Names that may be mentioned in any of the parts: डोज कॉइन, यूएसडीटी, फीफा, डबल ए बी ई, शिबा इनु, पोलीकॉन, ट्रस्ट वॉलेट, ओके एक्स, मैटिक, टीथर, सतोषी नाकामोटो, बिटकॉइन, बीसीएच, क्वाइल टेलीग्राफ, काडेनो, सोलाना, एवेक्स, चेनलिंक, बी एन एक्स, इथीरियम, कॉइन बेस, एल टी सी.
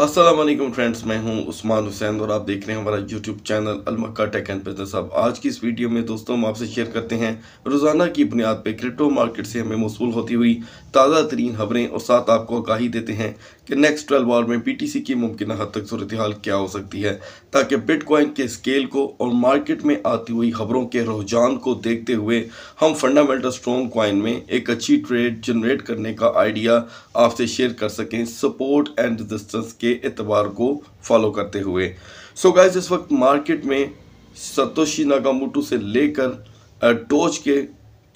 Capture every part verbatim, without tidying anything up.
अस्सलाम वालेकुम फ्रेंड्स, मैं हूं उस्मान हुसैन और आप देख रहे हैं हमारा YouTube channel Al Mecca tech and business. अब आज की इस वीडियो में दोस्तों हम आपसे शेयर करते हैं रोज़ाना की बुनियाद पे क्रिप्टो मार्केट से हमें मौसूल होती हुई ताज़ा तरीन खबरें और साथ आपको आगाही देते हैं कि नेक्स्ट ट्वेल्व आवर में बीटीसी की मुमकिन हद तक सूरत हाल क्या हो सकती है, ताकि बिटकॉइन के स्केल को और मार्केट में आती हुई खबरों के रुझान को देखते हुए हम फंडामेंटल स्ट्रॉन्ग कॉइन में एक अच्छी ट्रेड जनरेट करने का आइडिया आपसे शेयर कर सकें सपोर्ट एंड रेजिस्टेंस के एतबार को फॉलो करते हुए। सो गाइस, इस वक्त मार्केट में सतोषी नाकामोटो से लेकर डोज के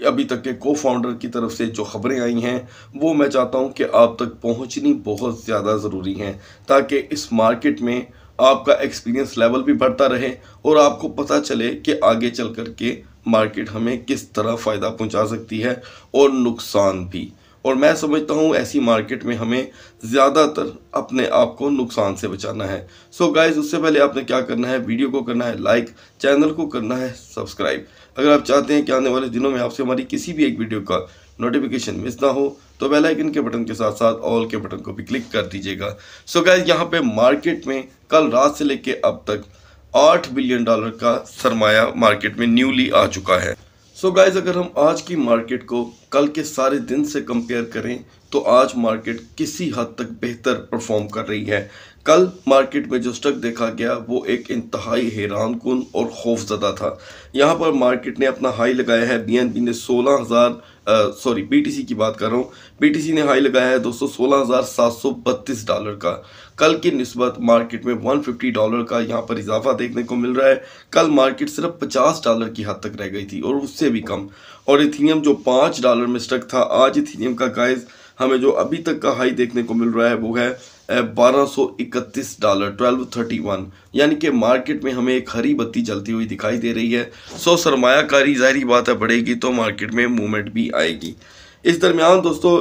अभी तक के को फाउंडर की तरफ से जो खबरें आई हैं वो मैं चाहता हूं कि आप तक पहुंचनी बहुत ज़्यादा ज़रूरी हैं, ताकि इस मार्केट में आपका एक्सपीरियंस लेवल भी बढ़ता रहे और आपको पता चले कि आगे चल कर के मार्केट हमें किस तरह फ़ायदा पहुँचा सकती है और नुकसान भी। और मैं समझता हूँ ऐसी मार्केट में हमें ज़्यादातर अपने आप को नुकसान से बचाना है। सो गाइज़, उससे पहले आपने क्या करना है, वीडियो को करना है लाइक, चैनल को करना है सब्सक्राइब। अगर आप चाहते हैं कि आने वाले दिनों में आपसे हमारी किसी भी एक वीडियो का नोटिफिकेशन मिस ना हो तो बेल आइकन के बटन के साथ साथ ऑल के बटन को भी क्लिक कर दीजिएगा। सो गाइज़, यहाँ पर मार्केट में कल रात से लेकर अब तक आठ बिलियन डॉलर का सरमाया मार्केट में न्यूली आ चुका है। सो so गाइज़, अगर हम आज की मार्केट को कल के सारे दिन से कंपेयर करें तो आज मार्केट किसी हद तक बेहतर परफॉर्म कर रही है। कल मार्केट में जो स्टक देखा गया वो एक इंतहाई हैरान कुन और खौफजदा था। यहाँ पर मार्केट ने अपना हाई लगाया है, बी एन बी ने सोलह हज़ार सॉरी बीटीसी की बात कर रहा हूँ, बीटीसी ने हाई लगाया है दोस्तों सोलह हज़ार सात सौ बत्तीस डॉलर का। कल की निस्बत मार्केट में एक सौ पचास डॉलर का यहाँ पर इजाफा देखने को मिल रहा है। कल मार्केट सिर्फ पचास डॉलर की हद तक रह गई थी और उससे भी कम। और इथीरियम जो पाँच डॉलर में स्टक था, आज इथीरियम का गाइस हमें जो अभी तक का हाई देखने को मिल रहा है वो है बारह सौ इकतीस डॉलर, ट्वेल्व थर्टी वन, यानी कि मार्केट में हमें एक हरी बत्ती जलती हुई दिखाई दे रही है। सो सरमायाकारी जाहिर बात है बढ़ेगी तो मार्केट में मूवमेंट भी आएगी। इस दरमियान दोस्तों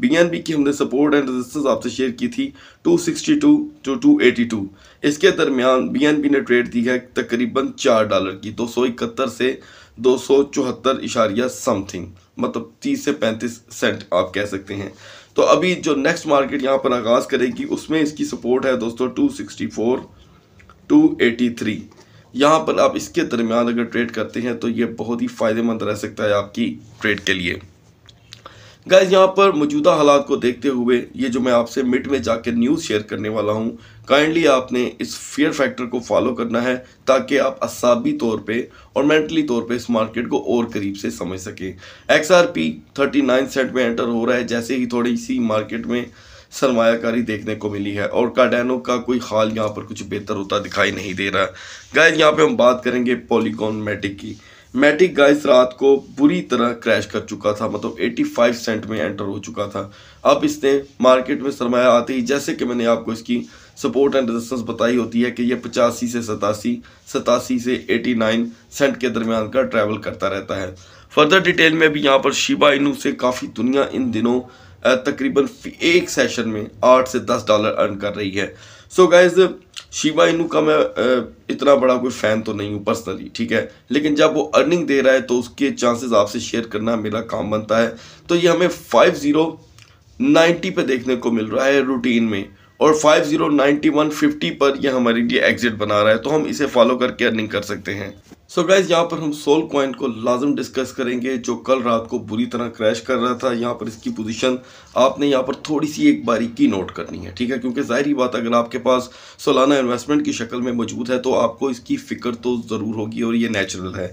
बी एन बी की हमने सपोर्ट एंड रेजिस्टेंस आपसे शेयर की थी दो सौ बासठ टू दो सौ बयासी। इसके दरमियान बी एन बी ने ट्रेड दी है तकरीबन चार डॉलर की, दो सौ इकहत्तर से दो सौ चौहत्तर इशारिया समथिंग, मतलब तीस से पैंतीस सेंट आप कह सकते हैं। तो अभी जो नेक्स्ट मार्केट यहाँ पर आगाज़ करेगी उसमें इसकी सपोर्ट है दोस्तों दो सौ चौंसठ टू दो सौ तिरासी। यहाँ पर आप इसके दरमियान अगर ट्रेड करते हैं तो ये बहुत ही फ़ायदेमंद रह सकता है आपकी ट्रेड के लिए। गाइज, यहाँ पर मौजूदा हालात को देखते हुए ये जो मैं आपसे मिड में जाके न्यूज़ शेयर करने वाला हूँ, काइंडली आपने इस फियर फैक्टर को फॉलो करना है ताकि आप असाबी तौर पे और मेंटली तौर पे इस मार्केट को और करीब से समझ सकें। एक्स आर पी उनतालीस सेंट में एंटर हो रहा है जैसे ही थोड़ी सी मार्केट में सरमायाकारी देखने को मिली है, और काडेनो का कोई हाल यहाँ पर कुछ बेहतर होता दिखाई नहीं दे रहा। गाइज, यहाँ पर हम बात करेंगे पोलीकॉन मैटिक की। मैटिक गाइस रात को बुरी तरह क्रैश कर चुका था, मतलब पचासी सेंट में एंटर हो चुका था। अब इसने मार्केट में सरमाया आते ही, जैसे कि मैंने आपको इसकी सपोर्ट एंड रेजिस्टेंस बताई होती है कि ये पचासी से सतासी, सतासी से नवासी सेंट के दरमियान का ट्रैवल करता रहता है। फर्दर डिटेल में भी यहाँ पर शिबा इनु से काफ़ी दुनिया इन दिनों तकरीबन एक सेशन में आठ से दस डॉलर अर्न कर रही है। सो गाइज, शिबा इनु का मैं इतना बड़ा कोई फ़ैन तो नहीं हूँ पर्सनली, ठीक है, लेकिन जब वो अर्निंग दे रहा है तो उसके चांसेस आपसे शेयर करना मेरा काम बनता है। तो ये हमें पचास नब्बे पे देखने को मिल रहा है रूटीन में, और पचास इक्यानवे पचास पर ये हमारे लिए एग्जिट बना रहा है, तो हम इसे फॉलो करके अर्निंग कर सकते हैं। सो so गाइज, यहाँ पर हम सोल कॉइन को लाजम डिस्कस करेंगे जो कल रात को बुरी तरह क्रैश कर रहा था। यहाँ पर इसकी पोजीशन आपने यहाँ पर थोड़ी सी एक बारीकी नोट करनी है, ठीक है, क्योंकि जाहिर ही बात अगर आपके पास सोलाना इन्वेस्टमेंट की शक्ल में मौजूद है तो आपको इसकी फ़िक्र तो ज़रूर होगी और ये नेचुरल है।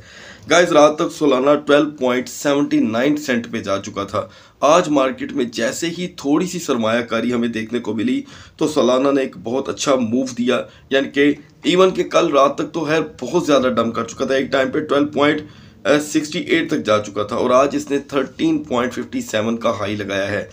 गाइज, रात तक सोलाना बारह पॉइंट सत्तावन सेंट पे जा चुका था। आज मार्केट में जैसे ही थोड़ी सी सरमायाकारी हमें देखने को मिली तो सोलाना ने एक बहुत अच्छा मूव दिया, यानी कि इवन के कल रात तक तो है बहुत ज़्यादा डम कर चुका था, एक टाइम पे बारह पॉइंट अड़सठ तक जा चुका था और आज इसने तेरह पॉइंट सत्तावन का हाई लगाया है।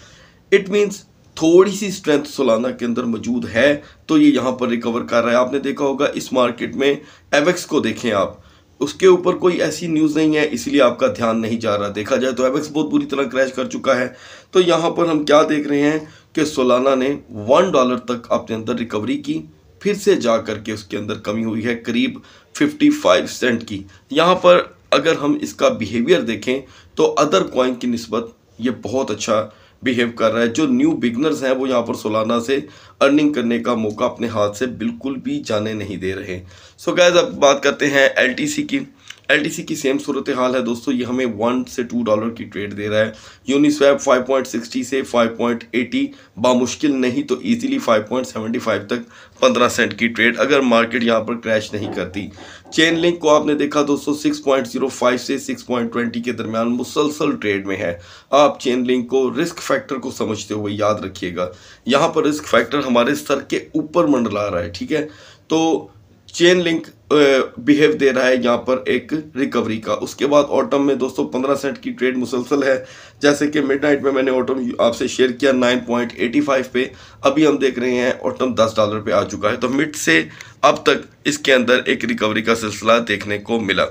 इट मींस थोड़ी सी स्ट्रेंथ सोलाना के अंदर मौजूद है तो ये यहाँ पर रिकवर कर रहा है। आपने देखा होगा इस मार्केट में एवेक्स को देखें आप, उसके ऊपर कोई ऐसी न्यूज़ नहीं है इसलिए आपका ध्यान नहीं जा रहा। देखा जाए तो एवेक्स बहुत बुरी तरह क्रैश कर चुका है, तो यहाँ पर हम क्या देख रहे हैं कि सोलाना ने वन डॉलर तक अपने अंदर रिकवरी की, फिर से जा करके उसके अंदर कमी हुई है करीब पचपन सेंट की। यहाँ पर अगर हम इसका बिहेवियर देखें तो अदर कॉइन की निस्बत ये बहुत अच्छा बिहेव कर रहा है। जो न्यू बिगनर्स हैं वो यहाँ पर सोलाना से अर्निंग करने का मौका अपने हाथ से बिल्कुल भी जाने नहीं दे रहे। सो गाइस अब बात करते हैं एल टी सी की। एल टी सी की सेम सूरत हाल है दोस्तों, ये हमें वन से टू डॉलर की ट्रेड दे रहा है। Uniswap five point six zero से फाइव पॉइंट एट ज़ीरो बामुश्किल नहीं तो easily five point seven five तक पंद्रह सेंट की ट्रेड, अगर मार्केट यहाँ पर क्रैश नहीं करती। चेनलिंक को आपने देखा दोस्तों सिक्स पॉइंट ज़ीरो फाइव से सिक्स पॉइंट टू ज़ीरो के दरमियान मुसलसल ट्रेड में है। आप चेनलिंक को रिस्क फैक्टर को समझते हुए याद रखिएगा, यहाँ पर रिस्क फैक्टर हमारे सर के ऊपर मंडला रहा है, ठीक है। तो चेन लिंक बिहेव दे रहा है यहाँ पर एक रिकवरी का। उसके बाद ऑटम में दोस्तों पंद्रह सेंट की ट्रेड मुसलसल है, जैसे कि मिडनाइट में मैंने ऑटम आपसे शेयर किया नाइन पॉइंट एट फाइव पे, अभी हम देख रहे हैं ऑटम दस डॉलर पे आ चुका है। तो मिड से अब तक इसके अंदर एक रिकवरी का सिलसिला देखने को मिला।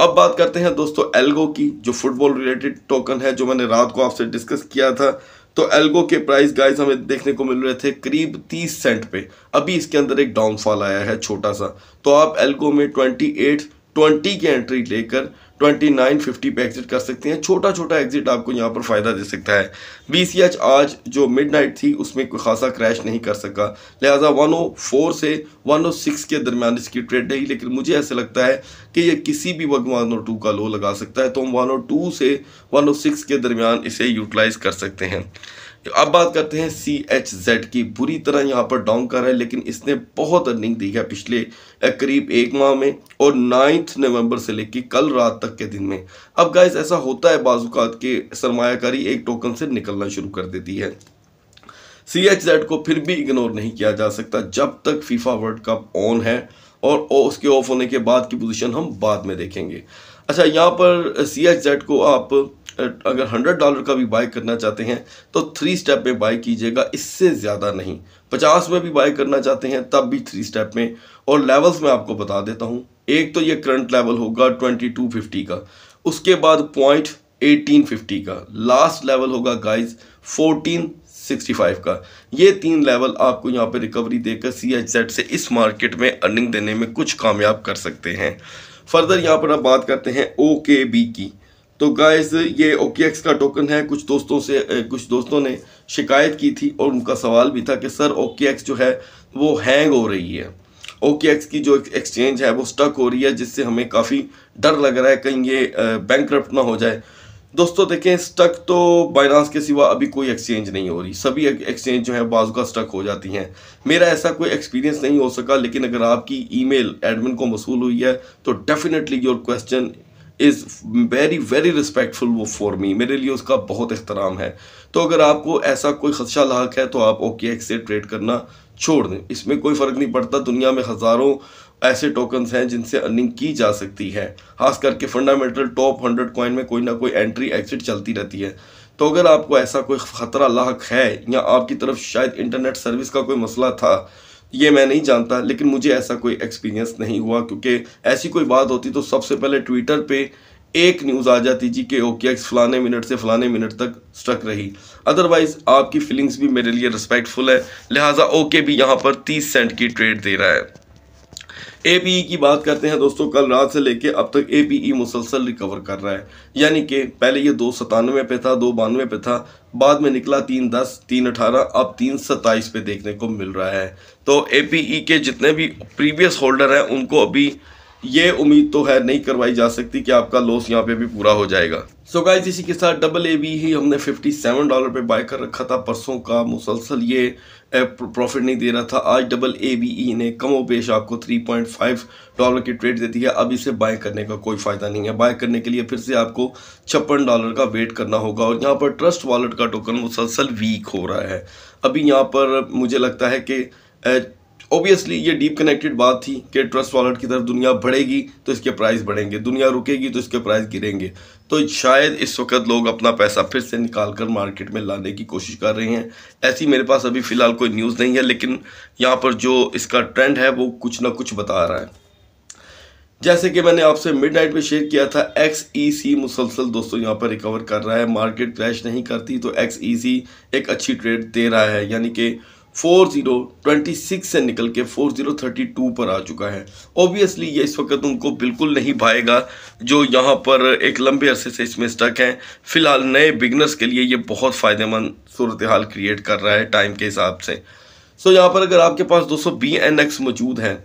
अब बात करते हैं दोस्तों एल्गो की, जो फुटबॉल रिलेटेड टोकन है, जो मैंने रात को आपसे डिस्कस किया था। तो एल्गो के प्राइस गाइस हमें देखने को मिल रहे थे करीब तीस सेंट पे, अभी इसके अंदर एक डाउनफॉल आया है छोटा सा। तो आप एल्गो में अट्ठाईस, बीस की एंट्री लेकर उनतीस पचास पे एग्जिट कर सकते हैं। छोटा छोटा एग्जिट आपको यहाँ पर फ़ायदा दे सकता है। बीसीएच आज जो मिडनाइट थी उसमें कोई खासा क्रैश नहीं कर सका, लिहाजा एक सौ चार से एक सौ छह के दरमियान इसकी ट्रेड रही, लेकिन मुझे ऐसा लगता है कि ये किसी भी वक्त एक सौ दो का लो लगा सकता है। तो हम एक सौ दो से एक सौ छह के दरमियान इसे यूटिलाइज़ कर सकते हैं। अब बात करते हैं सी एच जेड की, बुरी तरह यहाँ पर डाउन कर रहा है, लेकिन इसने बहुत अर्निंग दी है पिछले करीब एक माह में और नाइन्थ नवंबर से लेकर कल रात तक के दिन में। अब गाइस ऐसा होता है बाजुकात के सरमायाकारी एक टोकन से निकलना शुरू कर देती है। सी एच जेड को फिर भी इग्नोर नहीं किया जा सकता जब तक फीफा वर्ल्ड कप ऑन है, और उसके ऑफ होने के बाद की पोजीशन हम बाद में देखेंगे। अच्छा, यहाँ पर सी एच जेड को आप अगर हंड्रेड डॉलर का भी बाय करना चाहते हैं तो थ्री स्टेप में बाय कीजिएगा, इससे ज़्यादा नहीं। पचास में भी बाय करना चाहते हैं तब भी थ्री स्टेप में। और लेवल्स मैं आपको बता देता हूँ, एक तो ये करंट लेवल होगा बाईस सौ पचास का, उसके बाद पॉइंट अठारह सौ पचास का, लास्ट लेवल होगा गाइस चौदह सौ पैंसठ का। ये तीन लेवल आपको यहाँ पे रिकवरी देकर सी एच जेड से इस मार्केट में अर्निंग देने में कुछ कामयाब कर सकते हैं। फर्दर यहाँ पर आप बात करते हैं ओके बी की। तो गाइस ये ओके एक्स का टोकन है, कुछ दोस्तों से कुछ दोस्तों ने शिकायत की थी और उनका सवाल भी था कि सर ओके एक्स जो है वो हैंग हो रही है, ओके एक्स की जो एक्सचेंज है वो स्टक हो रही है, जिससे हमें काफ़ी डर लग रहा है कहीं ये बैंकरप्ट ना हो जाए। दोस्तों देखें, स्टक तो बायनेंस के सिवा अभी कोई एक्सचेंज नहीं हो रही, सभी एक्सचेंज जो है बाजू का स्टक हो जाती हैं। मेरा ऐसा कोई एक्सपीरियंस नहीं हो सका, लेकिन अगर आपकी ईमेल एडमिन को मसूल हुई है तो definitely your question is very very respectful वो फॉर मी, मेरे लिए उसका बहुत एहतराम है। तो अगर आपको ऐसा कोई खदशा लाक है तो आप ओके एक्स से ट्रेड करना छोड़ दें, इसमें कोई फ़र्क नहीं पड़ता। दुनिया में हज़ारों ऐसे टोकन्स हैं जिनसे अर्निंग की जा सकती है, खास करके फंडामेंटल टॉप हंड्रेड कॉइन में कोई ना कोई एंट्री एग्जिट चलती रहती है। तो अगर आपको ऐसा कोई ख़तरा लाक है या आपकी तरफ शायद इंटरनेट सर्विस का कोई मसला था, ये मैं नहीं जानता, लेकिन मुझे ऐसा कोई एक्सपीरियंस नहीं हुआ, क्योंकि ऐसी कोई बात होती तो सबसे पहले ट्विटर पे एक न्यूज़ आ जाती जी कि ओके एक्स फलाने मिनट से फलाने मिनट तक स्ट्रक रही। अदरवाइज़ आपकी फीलिंग्स भी मेरे लिए रिस्पेक्टफुल है, लिहाजा ओके भी यहाँ पर तीस सेंट की ट्रेड दे रहा है। ए बी ई की बात करते हैं दोस्तों, कल रात से लेके अब तक ए बी ई मुसलसल रिकवर कर रहा है, यानी कि पहले ये दो सतानवे पे था, दो बानवे पे था, बाद में निकला तीन दस, तीन अठारह, अब तीन सत्ताईस पे देखने को मिल रहा है। तो ए बी ई के जितने भी प्रीवियस होल्डर हैं उनको अभी ये उम्मीद तो है नहीं करवाई जा सकती कि आपका लॉस यहाँ पे भी पूरा हो जाएगा। सो गाइस इसी के साथ डबल ए बी ही हमने सत्तावन डॉलर पे बाय कर रखा था, परसों का मुसलसल ये प्रॉफिट नहीं दे रहा था। आज डबल ए बी ई ने कमो बेश आपको तीन पॉइंट पाँच डॉलर की ट्रेड देती है, अब इसे बाय करने का कोई फ़ायदा नहीं है। बाय करने के लिए फिर से आपको छप्पन डॉलर का वेट करना होगा। और यहाँ पर ट्रस्ट वॉलेट का टोकन मुसलसल वीक हो रहा है, अभी यहाँ पर मुझे लगता है कि ऑब्वियसली ये डीप कनेक्टेड बात थी कि ट्रस्ट वॉलेट की तरफ दुनिया बढ़ेगी तो इसके प्राइस बढ़ेंगे, दुनिया रुकेगी तो इसके प्राइस गिरेंगे। तो शायद इस वक्त लोग अपना पैसा फिर से निकाल कर मार्केट में लाने की कोशिश कर रहे हैं। ऐसी मेरे पास अभी फ़िलहाल कोई न्यूज़ नहीं है, लेकिन यहाँ पर जो इसका ट्रेंड है वो कुछ ना कुछ बता रहा है। जैसे कि मैंने आपसे मिडनाइट में शेयर किया था, एक्स ई सी मुसलसल दोस्तों यहाँ पर रिकवर कर रहा है, मार्केट क्रैश नहीं करती तो एक्स ई सी एक अच्छी ट्रेड दे रहा है, यानी कि फोर थाउज़ेंड ट्वेंटी सिक्स से निकल के फोर थाउज़ेंड थर्टी टू पर आ चुका है। ऑब्वियसली ये इस वक्त उनको बिल्कुल नहीं भाएगा जो यहाँ पर एक लंबे अरसे से इसमें स्टक हैं। फ़िलहाल नए बिगनर्स के लिए ये बहुत फ़ायदेमंद सूरत हाल क्रिएट कर रहा है टाइम के हिसाब से। सो यहाँ पर अगर आपके पास दोस्तों बी एन एक्स मौजूद है,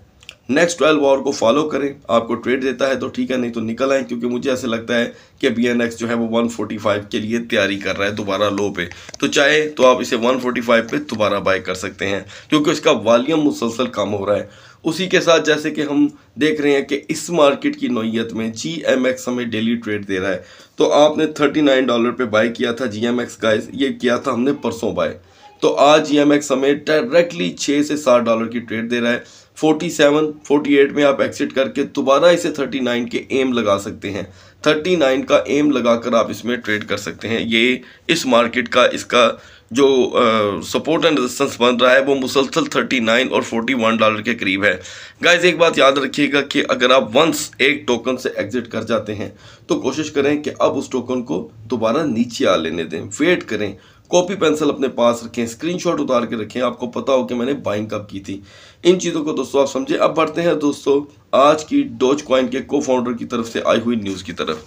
नेक्स्ट ट्वेल्व आवर को फॉलो करें, आपको ट्रेड देता है तो ठीक है, नहीं तो निकल आए, क्योंकि मुझे ऐसे लगता है कि बी एन एक्स जो है वो वन फोर्टी फाइव के लिए तैयारी कर रहा है दोबारा लो पे। तो चाहे तो आप इसे वन फोर्टी फाइव पे दोबारा बाय कर सकते हैं क्योंकि इसका वॉल्यूम मुसलसल कम हो रहा है। उसी के साथ जैसे कि हम देख रहे हैं कि इस मार्केट की नौयत में जी एम एक्स हमें डेली ट्रेड दे रहा है। तो आपने थर्टी नाइन डॉलर पर बाय किया था जी एम एक्स का, ये किया था हमने परसों बाय, तो आज जी एम एक्स हमें डायरेक्टली छः से सात डॉलर की ट्रेड दे रहा है। फोर्टी सेवन, फोर्टी एट में आप एक्सिट करके दोबारा इसे थर्टी नाइन के एम लगा सकते हैं। थर्टी नाइन का एम लगाकर आप इसमें ट्रेड कर सकते हैं। ये इस मार्केट का इसका जो सपोर्ट एंड रेजिस्टेंस बन रहा है वो मुसलसल थर्टी नाइन और फोर्टी वन डॉलर के करीब है। गाइस एक बात याद रखिएगा कि अगर आप वंस एक टोकन से एग्जिट कर जाते हैं तो कोशिश करें कि अब उस टोकन को दोबारा नीचे आ लेने दें, वेट करें, कॉपी पेंसिल अपने पास रखें, स्क्रीनशॉट उतार के रखें, आपको पता हो कि मैंने बाइंग कब की थी। इन चीज़ों को दोस्तों आप समझें। अब बढ़ते हैं दोस्तों आज की डोज कॉइन के को फाउंडर की तरफ से आई हुई न्यूज़ की तरफ।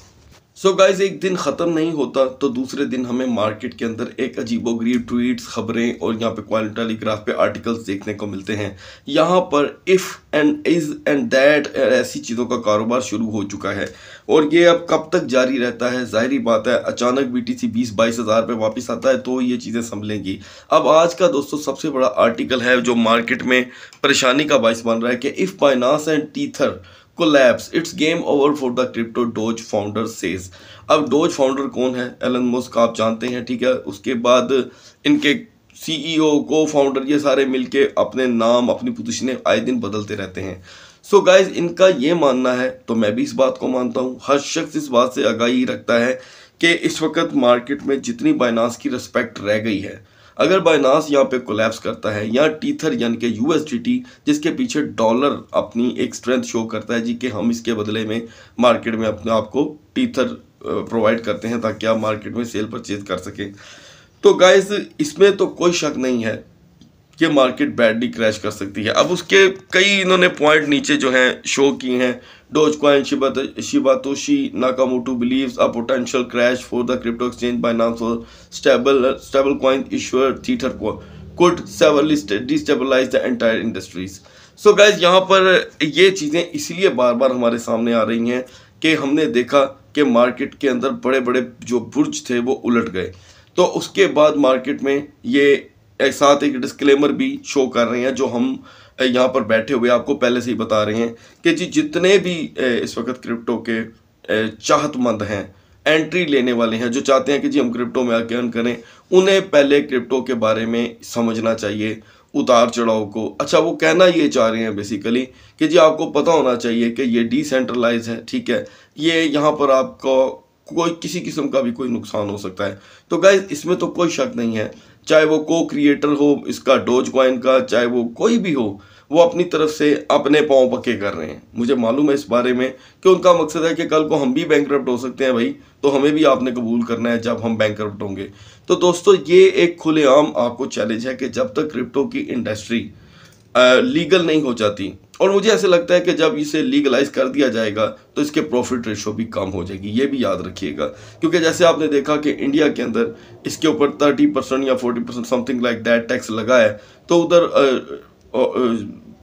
सो so गाइज एक दिन ख़त्म नहीं होता तो दूसरे दिन हमें मार्केट के अंदर एक अजीबोगरीब ट्वीट्स, ख़बरें और यहाँ पे क्वाइल टेलीग्राफ पे आर्टिकल्स देखने को मिलते हैं। यहाँ पर if and is and that ऐसी चीज़ों का कारोबार शुरू हो चुका है और ये अब कब तक जारी रहता है, ज़ाहिर बात है अचानक बीटीसी बीस बाईस हज़ार पे वापस आता है तो ये चीज़ें संभलेंगी। अब आज का दोस्तों सबसे बड़ा आर्टिकल है जो मार्केट में परेशानी का बायस बन रहा है कि if Binance and टीथर collapse it's game over for the crypto Doge founder says. अब डोज फाउंडर कौन है? एलन मुस्क आप जानते हैं, ठीक है। उसके बाद इनके सीईओ को फाउंडर ये सारे मिलके अपने नाम अपनी पोजीशनें आए दिन बदलते रहते हैं। सो so गाइज इनका ये मानना है, तो मैं भी इस बात को मानता हूँ, हर शख्स इस बात से आगाही रखता है कि इस वक्त मार्केट में जितनी बायनेंस की रिस्पेक्ट रह गई है, अगर बायनेंस यहाँ पे कोलैप्स करता है या टीथर यानी कि यूएसडीटी जिसके पीछे डॉलर अपनी एक स्ट्रेंथ शो करता है जी कि हम इसके बदले में मार्केट में अपने आप को टीथर प्रोवाइड करते हैं ताकि आप मार्केट में सेल परचेज कर सकें, तो गाइस इसमें तो कोई शक नहीं है कि मार्केट बैडली क्रैश कर सकती है। अब उसके कई इन्होंने पॉइंट नीचे जो हैं शो किए हैं। डोज कॉइन Shiba Shiba Toshi Nakamoto believes a potential crash for the crypto exchange Binance और stable stable coin issuer टीथर could severely destabilise the entire industries. So guys यहाँ पर ये चीज़ें इसलिए बार बार हमारे सामने आ रही हैं कि हमने देखा कि मार्केट के अंदर बड़े बड़े जो बुर्ज थे वो उलट गए, तो उसके बाद मार्केट में ये एक साथ एक डिस्क्लेमर भी शो कर रहे हैं जो हम यहाँ पर बैठे हुए आपको पहले से ही बता रहे हैं कि जी जितने भी इस वक्त क्रिप्टो के चाहतमंद हैं, एंट्री लेने वाले हैं, जो चाहते हैं कि जी हम क्रिप्टो में आगे अर्न करें, उन्हें पहले क्रिप्टो के बारे में समझना चाहिए, उतार चढ़ाव को। अच्छा वो कहना ये चाह रहे हैं बेसिकली कि जी आपको पता होना चाहिए कि ये डिसेंट्रलाइज है, ठीक है, ये यहाँ पर आपको कोई किसी किस्म का भी कोई नुकसान हो सकता है। तो गाइज इसमें तो कोई शक नहीं है, चाहे वो को क्रिएटर हो इसका डोज कॉइन का, चाहे वो कोई भी हो, वो अपनी तरफ से अपने पाँव पक्के कर रहे हैं। मुझे मालूम है इस बारे में कि उनका मकसद है कि कल को हम भी बैंकक्रप्ट हो सकते हैं भाई, तो हमें भी आपने कबूल करना है जब हम बैंकक्रप्ट होंगे। तो दोस्तों ये एक खुलेआम आपको चैलेंज है कि जब तक क्रिप्टो की इंडस्ट्री लीगल नहीं हो जाती, और मुझे ऐसे लगता है कि जब इसे लीगलाइज कर दिया जाएगा तो इसके प्रॉफिट रेशो भी कम हो जाएगी, ये भी याद रखिएगा, क्योंकि जैसे आपने देखा कि इंडिया के अंदर इसके ऊपर थर्टी परसेंट या forty percent something like that tax लगा है, तो उधर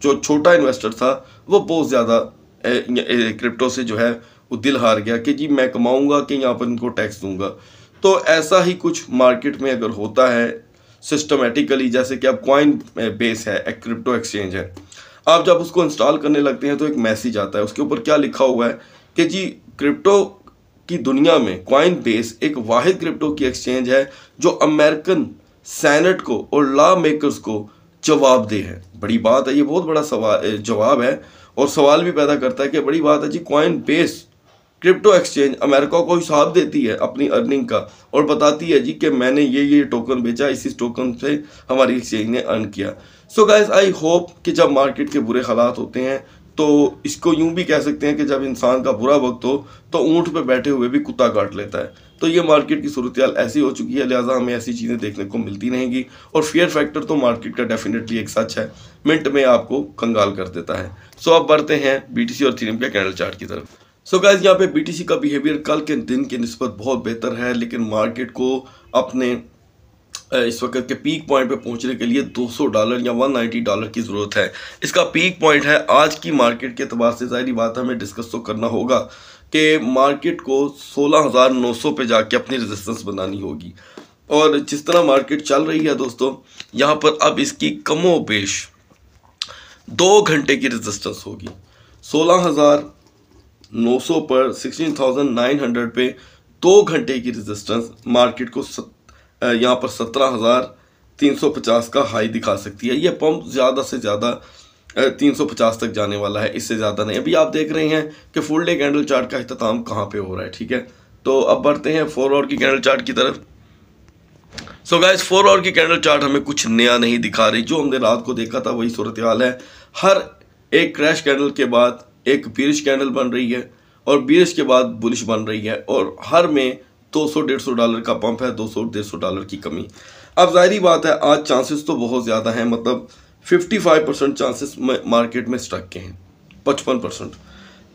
जो छोटा इन्वेस्टर था वो बहुत ज़्यादा क्रिप्टो से जो है वो दिल हार गया कि जी मैं कमाऊँगा कि यहाँ पर इनको टैक्स दूँगा। तो ऐसा ही कुछ मार्केट में अगर होता है सिस्टमेटिकली, जैसे कि अब कॉइन बेस है, एक क्रिप्टो एक्सचेंज है, आप जब उसको इंस्टॉल करने लगते हैं तो एक मैसेज आता है, उसके ऊपर क्या लिखा हुआ है कि जी क्रिप्टो की दुनिया में कॉइन बेस एक वाहिद क्रिप्टो की एक्सचेंज है जो अमेरिकन सेनेट को और लॉ मेकर्स को जवाबदेह है। बड़ी बात है, ये बहुत बड़ा सवाल जवाब है और सवाल भी पैदा करता है कि बड़ी बात है जी, कॉइन बेस crypto exchange America को हिसाब देती है अपनी अर्निंग का और बताती है जी कि मैंने ये ये टोकन बेचा, इसी टोकन से हमारी एक्सचेंज ने अर्न किया। सो गाइज आई होप कि जब मार्केट के बुरे हालात होते हैं तो इसको यूं भी कह सकते हैं कि जब इंसान का बुरा वक्त हो तो ऊँट पे बैठे हुए भी कुत्ता काट लेता है। तो ये मार्केट की सूरत ऐसी हो चुकी है, लिहाजा हमें ऐसी चीज़ें देखने को मिलती रहेंगी। और फेयर फैक्टर तो मार्केट का डेफिनेटली एक सच है, मिनट में आपको कंगाल कर देता है। सो अब बढ़ते हैं बीटीसी और इथीरियम के कैंडल चार्ट की तरफ। सो गाइस यहाँ पे बीटीसी का बिहेवियर कल के दिन के निस्बत बहुत बेहतर है, लेकिन मार्केट को अपने इस वक्त के पीक पॉइंट पे पहुंचने के लिए दो सौ डॉलर या एक सौ नब्बे डॉलर की ज़रूरत है। इसका पीक पॉइंट है आज की मार्केट के अतबार से। ज़ाहिर बात हमें डिस्कस तो करना होगा कि मार्केट को सोलह हज़ार नौ सौ पे जाके अपनी रेजिस्टेंस बनानी होगी। और जिस तरह मार्केट चल रही है दोस्तों, यहाँ पर अब इसकी कमो बेश दो घंटे की रेजिस्टेंस होगी। सोलह हज़ार नौ सौ पर सोलह हज़ार नौ सौ पे दो घंटे की रेजिस्टेंस मार्केट को सत, यहाँ पर सत्रह हज़ार तीन सौ पचास का हाई दिखा सकती है। यह पंप ज़्यादा से ज़्यादा तीन सौ पचास तक जाने वाला है, इससे ज़्यादा नहीं। अभी आप देख रहे हैं कि फुल डे कैंडल चार्ट का अख्ताम कहाँ पे हो रहा है, ठीक है। तो अब बढ़ते हैं फोर आवर की कैंडल चार्ट की तरफ। सो गाइस फोर आवर की कैंडल चार्ट हमें कुछ नया नहीं दिखा रही, जो हमने रात को देखा था वही सूरत हाल है। हर एक क्रैश कैंडल के बाद एक बीरिश कैंडल बन रही है और बीरिश के बाद बुलिश बन रही है, और हर में दो सौ डेढ़ सौ डॉलर का पंप है, दो सौ डेढ़ सौ डॉलर की कमी। अब जाहिर बात है आज चांसेस तो बहुत ज़्यादा हैं, मतलब पचपन परसेंट चांसेस मार्केट में स्टक के हैं, पचपन परसेंट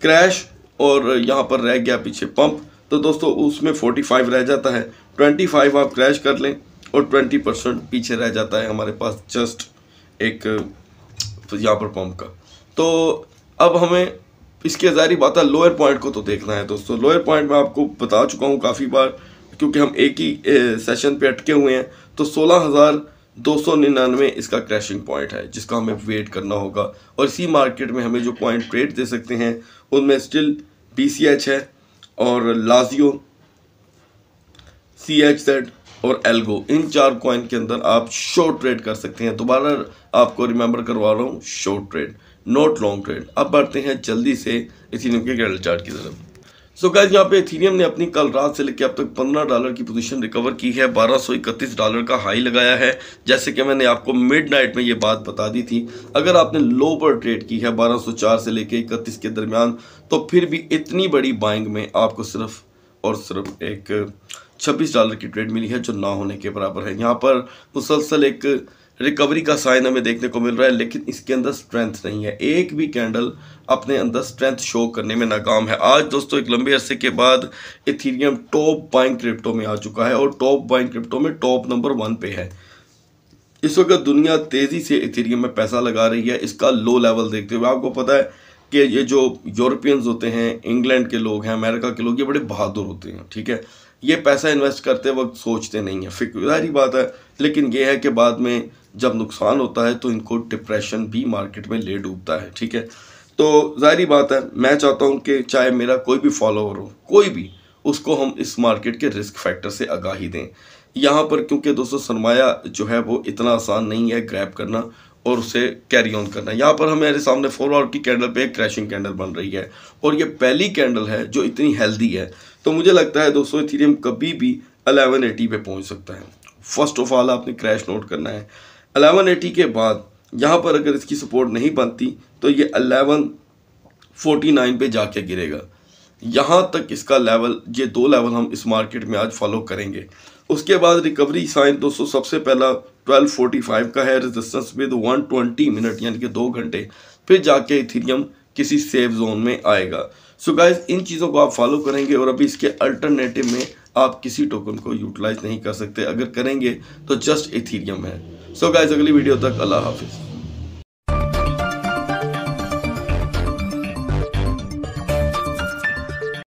क्रैश और यहाँ पर रह गया पीछे पंप, तो दोस्तों उसमें पैंतालीस रह जाता है, पच्चीस आप क्रैश कर लें और बीस परसेंट पीछे रह जाता है हमारे पास जस्ट एक यहाँ पर पंप का। तो अब हमें इसके जाहिर बात है लोअर पॉइंट को तो देखना है दोस्तों। लोअर पॉइंट मैं आपको बता चुका हूँ काफ़ी बार, क्योंकि हम एक ही सेशन पे अटके हुए हैं। तो सोलह हज़ार दो सौ निन्यानवे इसका क्रैशिंग पॉइंट है जिसका हमें वेट करना होगा। और इसी मार्केट में हमें जो पॉइंट ट्रेड दे सकते हैं उनमें स्टिल बीसीएच है और लाजियो, सी एच जेड और एल्गो, इन चार कॉइन के अंदर आप शॉर्ट ट्रेड कर सकते हैं। दोबारा आपको रिमेंबर करवा रहा हूँ, short trade not long trade. अब बढ़ते हैं जल्दी से इथीरियम के कैंडल चार्ट की तरफ। सो so गाइस यहाँ पे इथीरियम ने अपनी कल रात से लेकर अब तक पंद्रह डॉलर की पोजीशन रिकवर की है, बारह सौ इकतीस डॉलर का हाई लगाया है। जैसे कि मैंने आपको मिडनाइट में ये बात बता दी थी, अगर आपने लो पर ट्रेड की है बारह सौ चार से लेकर इकतीस के दरमियान, तो फिर भी इतनी बड़ी बाइंग में आपको सिर्फ और सिर्फ एक छब्बीस डॉलर की ट्रेड मिली है, जो ना होने के बराबर है। यहाँ पर मुसलसल एक रिकवरी का साइन हमें देखने को मिल रहा है, लेकिन इसके अंदर स्ट्रेंथ नहीं है। एक भी कैंडल अपने अंदर स्ट्रेंथ शो करने में नाकाम है। आज दोस्तों एक लंबे अरसे के बाद इथीरियम टॉप बाइंग क्रिप्टो में आ चुका है, और टॉप बाइंग क्रिप्टो में टॉप नंबर वन पे है। इस वक्त दुनिया तेज़ी से इथीरियम में पैसा लगा रही है। इसका लो लेवल देखते हुए आपको पता है कि ये जो यूरोपियंस होते हैं, इंग्लैंड के लोग हैं, अमेरिका के लोग, ये बड़े बहादुर होते हैं, ठीक है। ये पैसा इन्वेस्ट करते वक्त सोचते नहीं है, फिक्र ही बात है। लेकिन यह है कि बाद में जब नुकसान होता है तो इनको डिप्रेशन भी मार्केट में ले डूबता है, ठीक है। तो जाहिर बात है मैं चाहता हूं कि चाहे मेरा कोई भी फॉलोअर हो, कोई भी, उसको हम इस मार्केट के रिस्क फैक्टर से आगाही दें। यहाँ पर क्योंकि दोस्तों सरमाया जो है वो इतना आसान नहीं है ग्रैब करना और उसे कैरी ऑन करना। यहाँ पर हमारे सामने फोर आवर की कैंडल पे एक क्रैशिंग कैंडल बन रही है, और ये पहली कैंडल है जो इतनी हेल्दी है। तो मुझे लगता है दोस्तों इथीरियम कभी भी ग्यारह सौ अस्सी पे पहुँच सकता है। फर्स्ट ऑफ ऑल आपने क्रैश नोट करना है। ग्यारह सौ अस्सी के बाद यहाँ पर अगर इसकी सपोर्ट नहीं बनती तो ये ग्यारह सौ उनचास पे जाके गिरेगा। यहाँ तक इसका लेवल, ये दो लेवल हम इस मार्केट में आज फॉलो करेंगे। उसके बाद रिकवरी साइन दोस्तों सबसे पहला बारह सौ पैंतालीस का है, रेजिस्टेंस विद एक सौ बीस मिनट यानी कि दो घंटे, फिर जाके इथीरियम किसी सेफ जोन में आएगा। सो गाइस इन चीज़ों को आप फॉलो करेंगे, और अभी इसके अल्टरनेटिव में आप किसी टोकन को यूटिलाइज नहीं कर सकते, अगर करेंगे तो जस्ट इथीरियम है। सो गाइस अगली वीडियो तक अल्लाह हाफिज़।